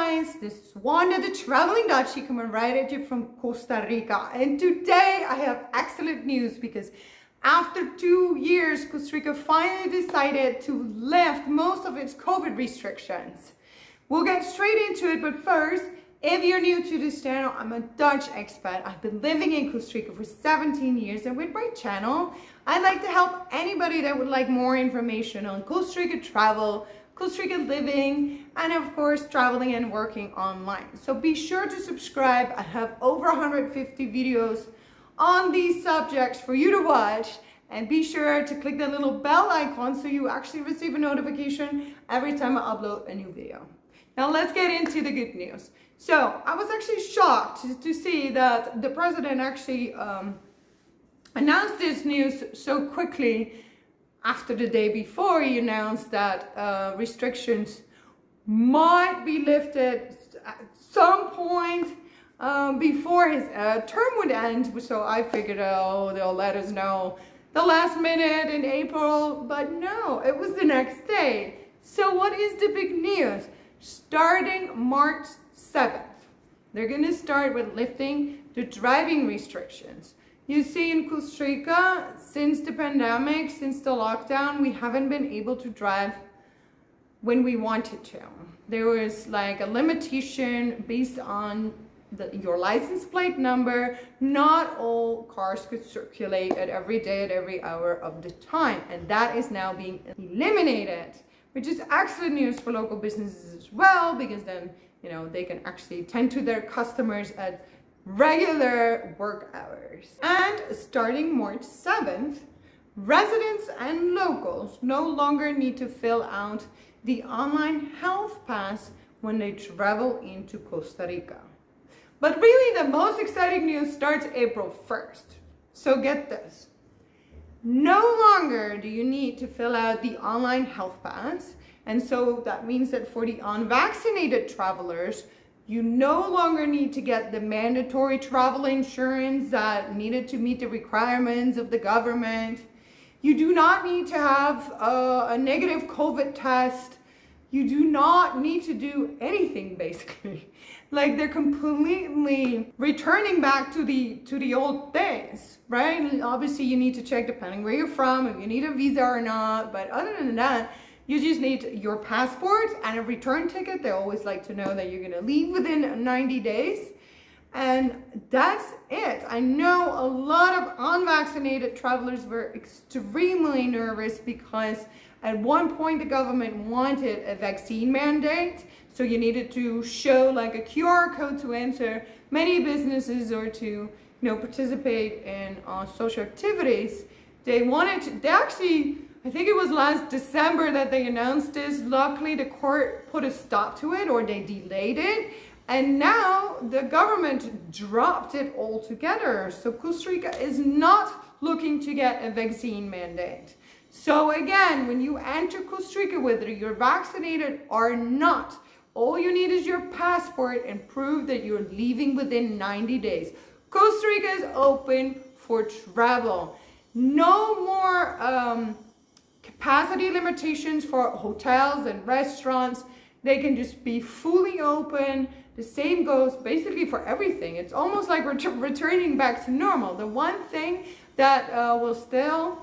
guys, this is Wanda the Traveling Dutchie coming right at you from Costa Rica, and today I have excellent news because after 2 years Costa Rica finally decided to lift most of its COVID restrictions. We'll get straight into it, but first, if you're new to this channel, I'm a Dutch expat. I've been living in Costa Rica for 17 years, and with my channel, I'd like to help anybody that would like more information on Costa Rica travel, Costa Rica living, and of course traveling and working online. So be sure to subscribe. I have over 150 videos on these subjects for you to watch, and be sure to click that little bell icon so you actually receive a notification every time I upload a new video. Now let's get into the good news. So I was actually shocked to see that the president actually announced this news so quickly after the day before he announced that restrictions might be lifted at some point before his term would end. So I figured, oh, they'll let us know the last minute in April, but no, it was the next day. So what is the big news? Starting March 7th, they're going to start with lifting the driving restrictions. You see, in Costa Rica, since the pandemic, since the lockdown, we haven't been able to drive when we wanted to. There was like a limitation based on your license plate number. Not all cars could circulate at every day, at every hour of the time, and that is now being eliminated, which is excellent news for local businesses as well, because then, you know, they can actually tend to their customers at regular work hours. And starting March 7th, residents and locals no longer need to fill out the online health pass when they travel into Costa Rica. But really the most exciting news starts April 1st. So get this. No longer do you need to fill out the online health pass, and so that means that for the unvaccinated travelers, you no longer need to get the mandatory travel insurance that needed to meet the requirements of the government. You do not need to have a negative COVID test. You do not need to do anything, basically. Like, they're completely returning back to the old days, right? Obviously, you need to check depending where you're from, if you need a visa or not. But other than that, you just need your passport and a return ticket. They always like to know that you're gonna leave within 90 days. And that's it. I know a lot of unvaccinated travelers were extremely nervous because at one point the government wanted a vaccine mandate. So you needed to show like a QR code to enter many businesses or to, you know, participate in social activities. They wanted to, they actually, I think it was last December that they announced this. Luckily the court put a stop to it, or they delayed it. And now the government dropped it altogether. So Costa Rica is not looking to get a vaccine mandate. So again, when you enter Costa Rica, whether you're vaccinated or not, all you need is your passport and prove that you're leaving within 90 days. Costa Rica is open for travel. No more capacity limitations for hotels and restaurants. They can just be fully open. The same goes basically for everything. It's almost like we're returning back to normal. The one thing that will still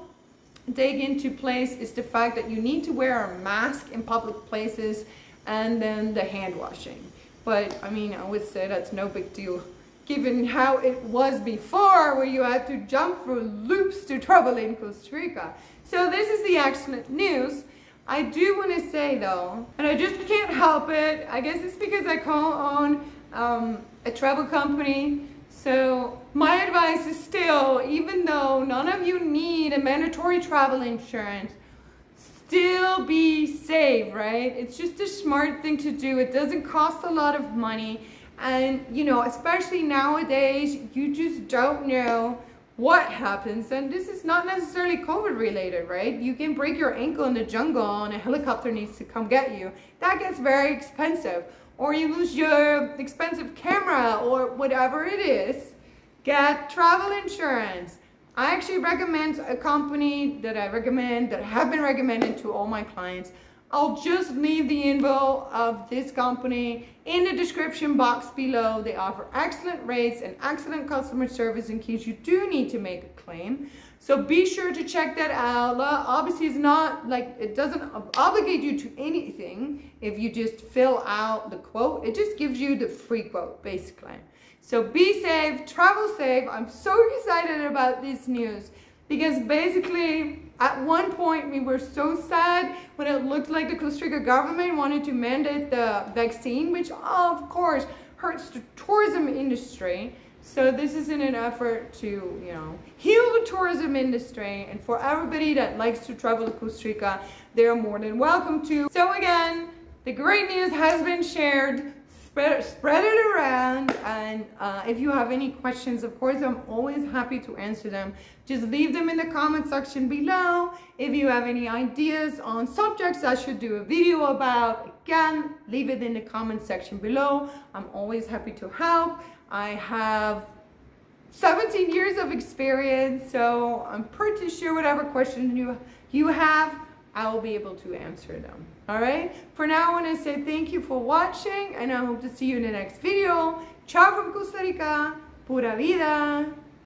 take into place is the fact that you need to wear a mask in public places, and then the hand washing. But I mean, I would say that's no big deal given how it was before, where you had to jump through loops to travel in Costa Rica. So this is the excellent news. I do want to say though, and I just can't help it, I guess it's because I co-own a travel company, so my advice is still, even though none of you need a mandatory travel insurance, still be safe, right? It's just a smart thing to do. It doesn't cost a lot of money, and you know, especially nowadays, you just don't know what happens, and this is not necessarily COVID related, right? You can break your ankle in the jungle and a helicopter needs to come get you. That gets very expensive. Or you lose your expensive camera or whatever it is. Get travel insurance. I actually recommend a company that I have been recommending to all my clients. I'll just leave the info of this company in the description box below. They offer excellent rates and excellent customer service in case you do need to make a claim. So be sure to check that out. Obviously, it's not like it doesn't obligate you to anything if you just fill out the quote. It just gives you the free quote, basically. So be safe, travel safe. I'm so excited about this news because basically, at one point, we were so sad when it looked like the Costa Rica government wanted to mandate the vaccine, which of course hurts the tourism industry. So this is in an effort to, you know, heal the tourism industry. And for everybody that likes to travel to Costa Rica, they're more than welcome to. So again, the great news has been shared. Spread it around, and if you have any questions, of course, I'm always happy to answer them. Just leave them in the comment section below. If you have any ideas on subjects I should do a video about, again, leave it in the comment section below. I'm always happy to help. I have 17 years of experience, so I'm pretty sure whatever question you have, I will be able to answer them. All right, for now I want to say thank you for watching, and I hope to see you in the next video. Ciao from Costa Rica. Pura Vida.